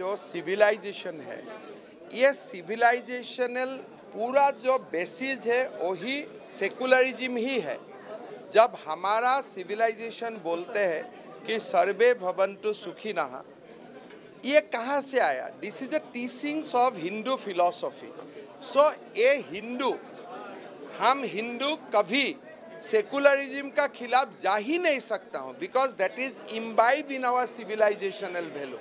जो सिविलाइजेशन है, ये सिविलाइजेशनल पूरा जो बेसिस है वही सेकुलरिज्म ही है। जब हमारा सिविलाइजेशन बोलते हैं कि सर्वे भवन्तु सुखिनः, ये कहाँ से आया? This is the teachings of Hindu philosophy. So ये हिंदू, हम हिंदू कभी सेकुलरिज्म का खिलाफ जा ही नहीं सकता हूँ, because that is imbibe in our civilisational value.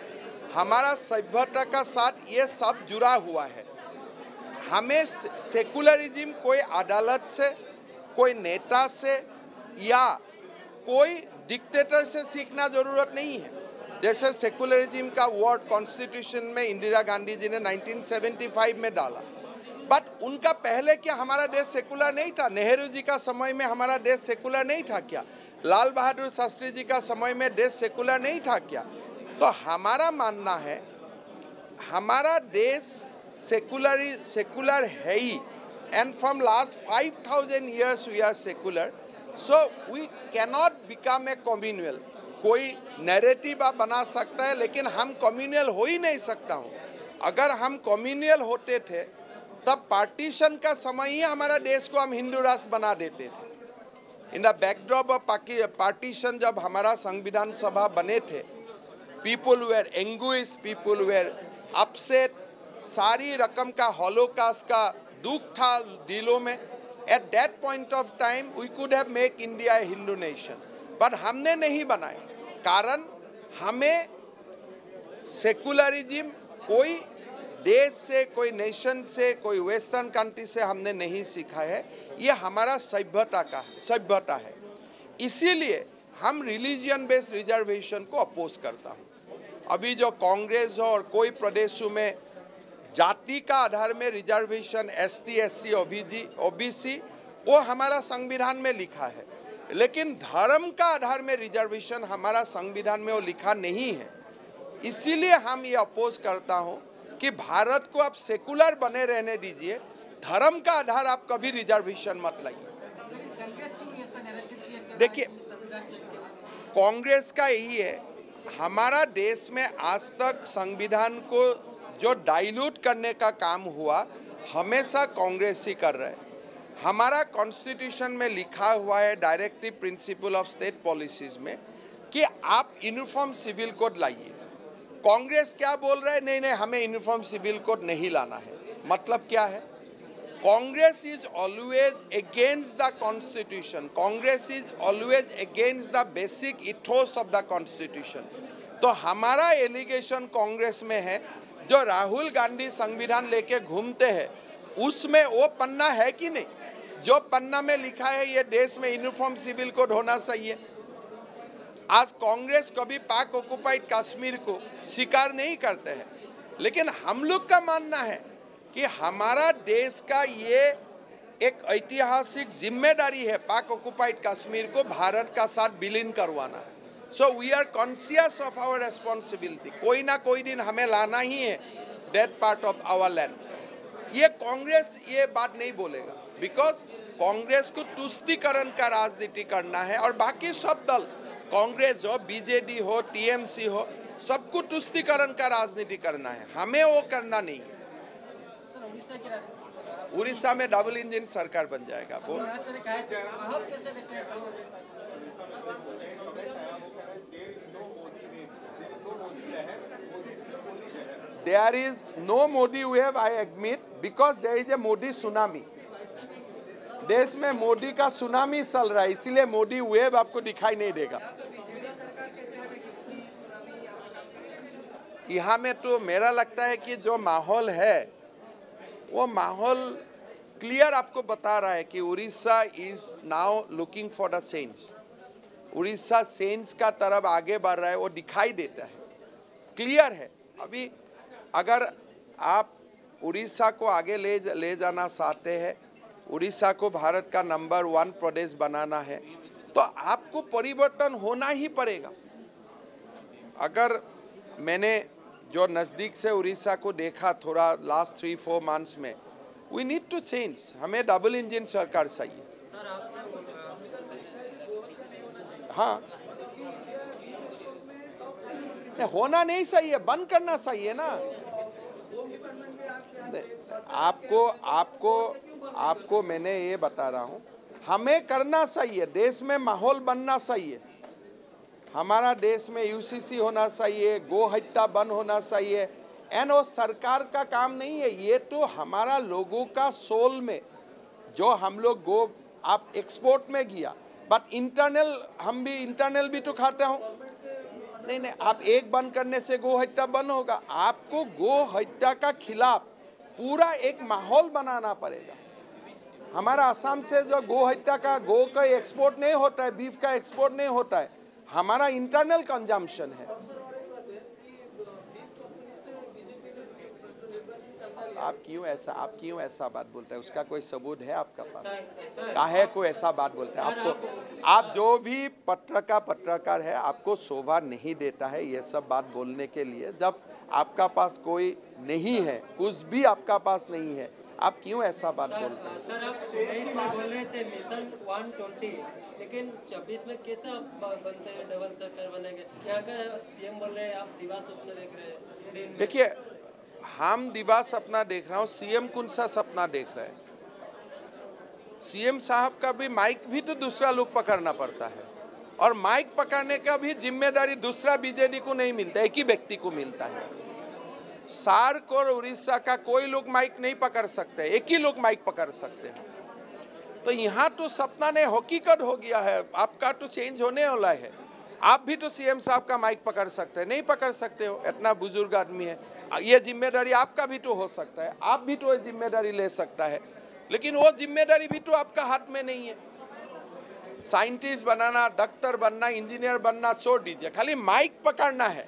हमारा सभ्यता का साथ ये सब जुड़ा हुआ है। हमें सेकुलरिज्म कोई अदालत से, कोई नेता से या कोई डिक्टेटर से सीखना ज़रूरत नहीं है। जैसे सेकुलरिज्म का वर्ड कॉन्स्टिट्यूशन में इंदिरा गांधी जी ने 1975 में डाला, बट उनका पहले क्या हमारा देश सेकुलर नहीं था? नेहरू जी का समय में हमारा देश सेकुलर नहीं था क्या? लाल बहादुर शास्त्री जी का समय में देश सेकुलर नहीं था क्या? तो हमारा मानना है हमारा देश सेकुलर है ही, and from last 5000 years we are secular. So we cannot become a communal. कोई नैरेटिव आप बना सकता है, लेकिन हम कम्युनल हो ही नहीं सकता हूँ। अगर हम कम्युनल होते थे तब पार्टीशन का समय ही हमारा देश को हम हिंदू राष्ट्र बना देते थे। In the backdrop of partition जब हमारा संविधान सभा बने थे, people were anguish, people were upset, सारी रकम का हॉलोकास्ट का दुख था दिलों में। At that point of time we could have make India a Hindu nation, but हमने नहीं बनाए। कारण हमें सेकुलरिज्म कोई देश से, कोई नेशन से, कोई वेस्टर्न कंट्री से हमने नहीं सीखा है। ये हमारा सभ्यता है। इसीलिए हम रिलीजियन बेस्ड रिजर्वेशन को अपोज करता हूँ। अभी जो कांग्रेस और कोई प्रदेशों में जाति का आधार में रिजर्वेशन ST SC OBC वो हमारा संविधान में लिखा है, लेकिन धर्म का आधार में रिजर्वेशन हमारा संविधान में वो लिखा नहीं है। इसीलिए हम ये अपोज करता हूँ कि भारत को आप सेकुलर बने रहने दीजिए, धर्म का आधार आप कभी रिजर्वेशन मत लाइए। देखिए, कांग्रेस का यही है, हमारा देश में आज तक संविधान को जो डाइल्यूट करने का काम हुआ हमेशा कांग्रेस ही कर रहे हैं। हमारा कॉन्स्टिट्यूशन में लिखा हुआ है directive principle of state policies में कि आप यूनिफॉर्म सिविल कोड लाइए। कांग्रेस क्या बोल रहे हैं? नहीं, हमें यूनिफॉर्म सिविल कोड नहीं लाना है। मतलब क्या है? Congress is always against the constitution, Congress is always against the basic ethos of the constitution. तो हमारा एलिगेशन कांग्रेस में है, जो राहुल गांधी संविधान लेके घूमते हैं उसमें वो पन्ना है कि नहीं जो पन्ना में लिखा है ये देश में यूनिफॉर्म सिविल कोड होना चाहिए? आज कांग्रेस कभी पाक ऑक्युपाइड कश्मीर को स्वीकार नहीं करते हैं, लेकिन हम लोग का मानना है कि हमारा देश का ये एक ऐतिहासिक जिम्मेदारी है पाक ऑक्युपाइड कश्मीर को भारत का साथ विलीन करवाना। So we are conscious of our responsibility. कोई ना कोई दिन हमें लाना ही है that part of our land. ये कांग्रेस ये बात नहीं बोलेगा, बिकॉज कांग्रेस को तुष्टिकरण का राजनीति करना है, और बाकी सब दल, कांग्रेस हो, बीजेडी हो, TMC हो, सबको तुष्टिकरण का राजनीति करना है। हमें वो करना नहीं है। उड़ीसा में डबल इंजन सरकार बन जाएगा। बोल There is no Modi wave, I admit, because there is a Modi tsunami. देश में मोदी का सुनामी चल रहा है, इसीलिए मोदी वेव आपको दिखाई नहीं देगा। यहाँ में तो मेरा लगता है कि जो माहौल है वो माहौल क्लियर आपको बता रहा है कि Orissa is now looking for the change. Orissa change का तरफ आगे बढ़ रहा है, वो दिखाई देता है, क्लियर है। अभी अगर आप उड़ीसा को आगे ले जाना चाहते हैं, उड़ीसा को भारत का नंबर 1 प्रदेश बनाना है, तो आपको परिवर्तन होना ही पड़ेगा। अगर मैंने जो नज़दीक से उड़ीसा को देखा थोड़ा लास्ट 3-4 मंथ्स में, वी नीड टू चेंज। हमें डबल इंजन सरकार चाहिए। हाँ नहीं, होना नहीं सही है, बंद करना सही है ना। आपको आपको आपको मैंने ये बता रहा हूँ, हमें करना सही है, देश में माहौल बनना सही है, हमारा देश में यूसीसी होना सही है, गो हत्या बंद होना सही है। एंड वो सरकार का काम नहीं है, ये तो हमारा लोगों का सोल में जो हम लोग गो आप एक्सपोर्ट में गया, बट इंटरनल हम भी इंटरनल भी तो खाते हो। नहीं नहीं, आप एक बंद करने से गो हत्या बंद होगा, आपको गो हत्या का खिलाफ पूरा एक माहौल बनाना पड़ेगा। हमारा असम से जो गो हत्या का गो का एक्सपोर्ट नहीं होता है, बीफ का एक्सपोर्ट नहीं होता है, हमारा इंटरनल कंजम्पशन है। आप क्यों ऐसा बात बोलते हैं? उसका कोई सबूत है आपका पास? काहे को ऐसा बात बोलते हैं? आपको आप जो भी पत्रकार है, आपको शोभा नहीं देता है ये सब बात बोलने के लिए। जब आपका पास कोई नहीं है, कुछ भी आपका पास नहीं है, आप क्यों ऐसा बात बोलते हैं? सर, आप चेन्नई में बोल रहे थे मिशन 120, लेकिन 26 में कैसे आप बनते हैं डबल सरकार बनेंगे? यहाँ का सीएम बोल रहे हैं आप दिवा सपना देख रहे हैं। देखिए, हम दिवा सपना देख रहा हूँ, सीएम कौन सा सपना देख रहे हैं? सीएम साहब का भी माइक भी तो दूसरा लोग पकड़ना पड़ता है, और माइक पकड़ने का भी जिम्मेदारी दूसरा बीजेपी को नहीं मिलता, एक ही व्यक्ति को मिलता है। सार्क और उड़ीसा का कोई लोग माइक नहीं पकड़ सकते, एक ही लोग माइक पकड़ सकते हैं। तो यहाँ तो सपना ने हकीकत हो गया है, आपका तो चेंज होने वाला है। आप भी तो सीएम साहब का माइक पकड़ सकते हैं, नहीं पकड़ सकते हो, इतना बुजुर्ग आदमी है। ये जिम्मेदारी आपका भी तो हो सकता है, आप भी तो ये जिम्मेदारी ले सकता है, लेकिन वो जिम्मेदारी भी तो आपका हाथ में नहीं है। साइंटिस्ट बनाना, डॉक्टर बनना, इंजीनियर बनना छोड़ दीजिए, खाली माइक पकड़ना है,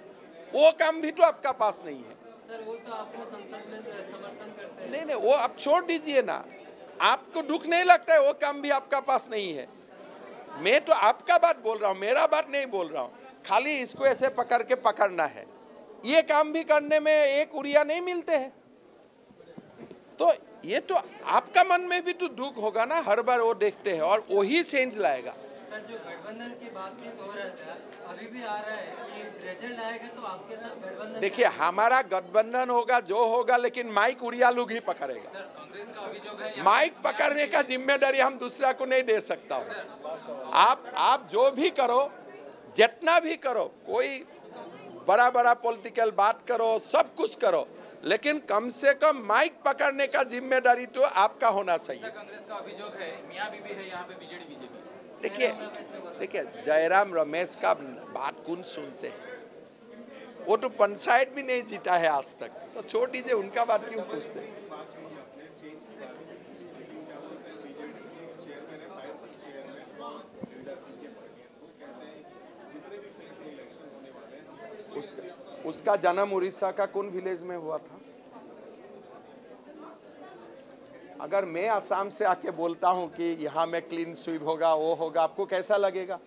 वो काम भी तो आपका पास नहीं है। सर, वो तो आपको संसद में समर्थन करते हैं। नहीं नहीं, वो आप छोड़ दीजिए ना, आपको दुख नहीं लगता है, वो काम भी आपका पास नहीं है। मैं तो आपका बात बोल रहा हूँ, मेरा बात नहीं बोल रहा हूँ। खाली इसको ऐसे पकड़ के पकड़ना है, ये काम भी करने में एक उड़िया नहीं मिलते हैं। तो ये तो आपका मन में भी तो दुख होगा ना, हर बार वो देखते हैं और वही चेंज लाएगा। सर, जो गठबंधन की बातचीत हो रहा था, अभी भी आ रहा है कि रिजल्ट आएगा तो आपके साथ गठबंधन। देखिए, हमारा गठबंधन होगा जो होगा, लेकिन माइक उड़िया लोग ही पकड़ेगा। सर, कांग्रेस का अभियोग है माइक पकड़ने का, जिम्मेदारी हम दूसरा को नहीं दे सकता हूँ। आप जो भी करो, जितना भी करो, कोई बड़ा बड़ा पॉलिटिकल बात करो, सब कुछ करो, लेकिन कम से कम माइक पकड़ने का जिम्मेदारी तो आपका होना चाहिए। कांग्रेस का अभियोग है, मियां बीबी है यहाँ पे बीजेपी। देखिए, जयराम रमेश का बात कौन सुनते हैं? वो तो पंचायत भी नहीं जीता है आज तक, तो छोड़ दीजिए, उनका बात क्यों पूछते हैं? उसका जन्म उड़ीसा का कौन विलेज में हुआ था? अगर मैं आसाम से आके बोलता हूं कि यहाँ में क्लीन स्वीप होगा, वो होगा, आपको कैसा लगेगा?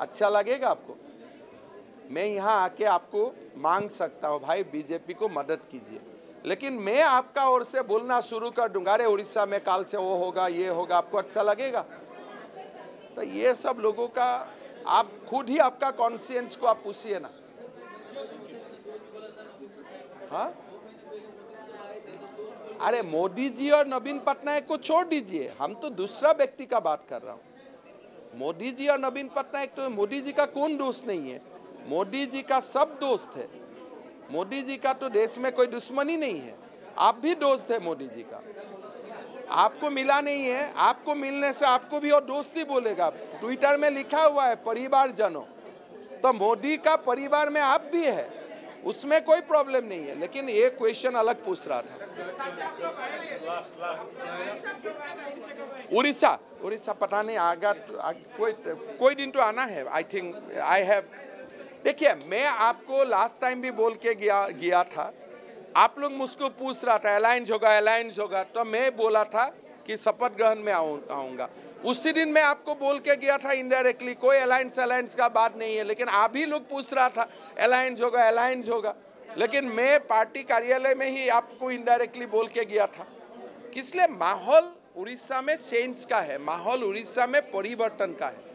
अच्छा लगेगा आपको? मैं यहाँ आके आपको मांग सकता हूँ, भाई बीजेपी को मदद कीजिए, लेकिन मैं आपका ओर से बोलना शुरू कर दूंगा, अरे उड़ीसा में काल से वो होगा, ये होगा, आपको अच्छा लगेगा? तो ये सब लोगों का आप खुद ही आपका कॉन्शियंस को आप पूछिए ना। हाँ, अरे मोदी जी और नवीन पटनायक को छोड़ दीजिए, हम तो दूसरा व्यक्ति का बात कर रहा हूँ। मोदी जी और नवीन पटनायक, तो मोदी जी का कौन दोस्त नहीं है? मोदी जी का सब दोस्त है, मोदी जी का तो देश में कोई दुश्मनी नहीं है। आप भी दोस्त है मोदी जी का, आपको मिला नहीं है, आपको मिलने से आपको भी और दोस्त ही बोलेगा। ट्विटर में लिखा हुआ है परिवारजनों, तो मोदी का परिवार में आप भी है, उसमें कोई प्रॉब्लम नहीं है। लेकिन ये क्वेश्चन अलग पूछ रहा था। उड़ीसा पता नहीं आगा, कोई दिन तो आना है, आई थिंक आई हैव। देखिए, मैं आपको लास्ट टाइम भी बोल के गया था, आप लोग मुझको पूछ रहा था अलायंस होगा, तो मैं बोला था कि शपथ ग्रहण में आऊँगा। उसी दिन मैं आपको बोल के गया था इनडायरेक्टली, कोई अलायंस का बात नहीं है, लेकिन आप ही लोग पूछ रहा था अलायंस होगा। लेकिन मैं पार्टी कार्यालय में ही आपको इनडायरेक्टली बोल के गया था। किसलिए? माहौल उड़ीसा में चेंज का है, माहौल उड़ीसा में परिवर्तन का है।